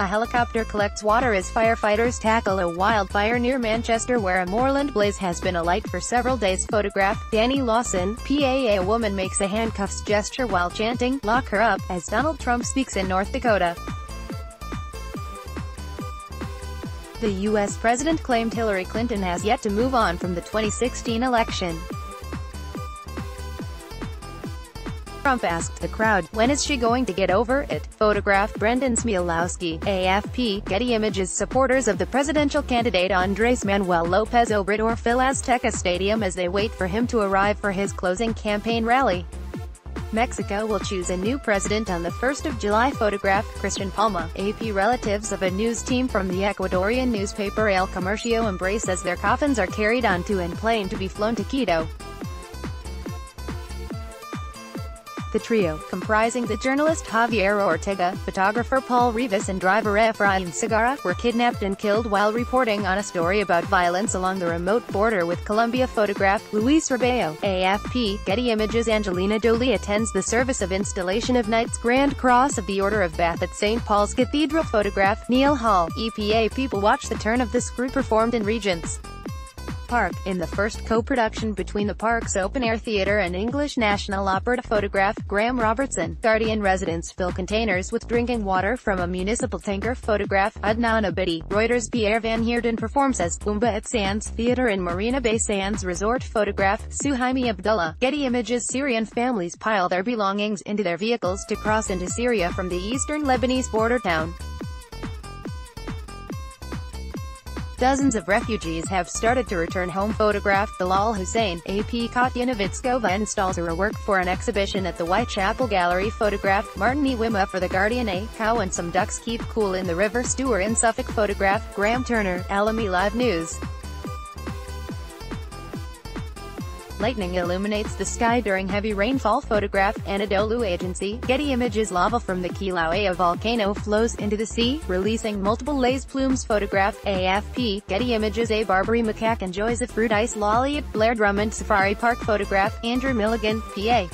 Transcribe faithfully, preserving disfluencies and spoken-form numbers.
A helicopter collects water as firefighters tackle a wildfire near Manchester where a moorland blaze has been alight for several days. Photograph, Danny Lawson, P A. A woman makes a handcuffs gesture while chanting, "Lock her up," as Donald Trump speaks in North Dakota. The U S president claimed Hillary Clinton has yet to move on from the twenty sixteen election. Trump asked the crowd, "When is she going to get over it?" Photograph, Brendan Smialowski, A F P. Getty Images. Supporters of the presidential candidate Andrés Manuel López Obrador fill Azteca Stadium as they wait for him to arrive for his closing campaign rally. Mexico will choose a new president on the first of July. Photograph, Christian Palma, A P. Relatives of a news team from the Ecuadorian newspaper El Comercio embrace as their coffins are carried onto an plane to be flown to Quito. The trio, comprising the journalist Javier Ortega, photographer Paul Rivas and driver Efrain Segarra, were kidnapped and killed while reporting on a story about violence along the remote border with Colombia. Photographed, Luis Rebollo, A F P. Getty Images. Angelina Jolie attends the service of installation of Knight's Grand Cross of the Order of Bath at Saint Paul's Cathedral. Photograph, Neil Hall, E P A. People watch the turn of this group performed in Regents Park, in the first co-production between the park's open-air theater and English National Opera. Photograph, Graham Robertson, Guardian residents fill containers with drinking water from a municipal tanker. Photograph, Adnan Abidi, Reuters. Pierre Van Heerden performs as Bumba at Sands Theater in Marina Bay Sands Resort. Photograph, Suhaimi Abdullah. Getty Images. Syrian families pile their belongings into their vehicles to cross into Syria from the eastern Lebanese border town. Dozens of refugees have started to return home. Photograph, Bilal Hussein, A P. Katyanavitskova installs her work for an exhibition at the Whitechapel Gallery. Photograph, Martin E. Wima for The Guardian. A cow and some ducks keep cool in the River Stour in Suffolk. Photograph, Graham Turner, Alamy Live News. Lightning illuminates the sky during heavy rainfall. Photograph, Anadolu Agency. Getty Images. Lava from the Kilauea volcano flows into the sea, releasing multiple lace plumes. Photograph, A F P. Getty Images. A Barbary macaque enjoys a fruit ice lolly at Blair Drummond Safari Park. Photograph, Andrew Milligan, P A.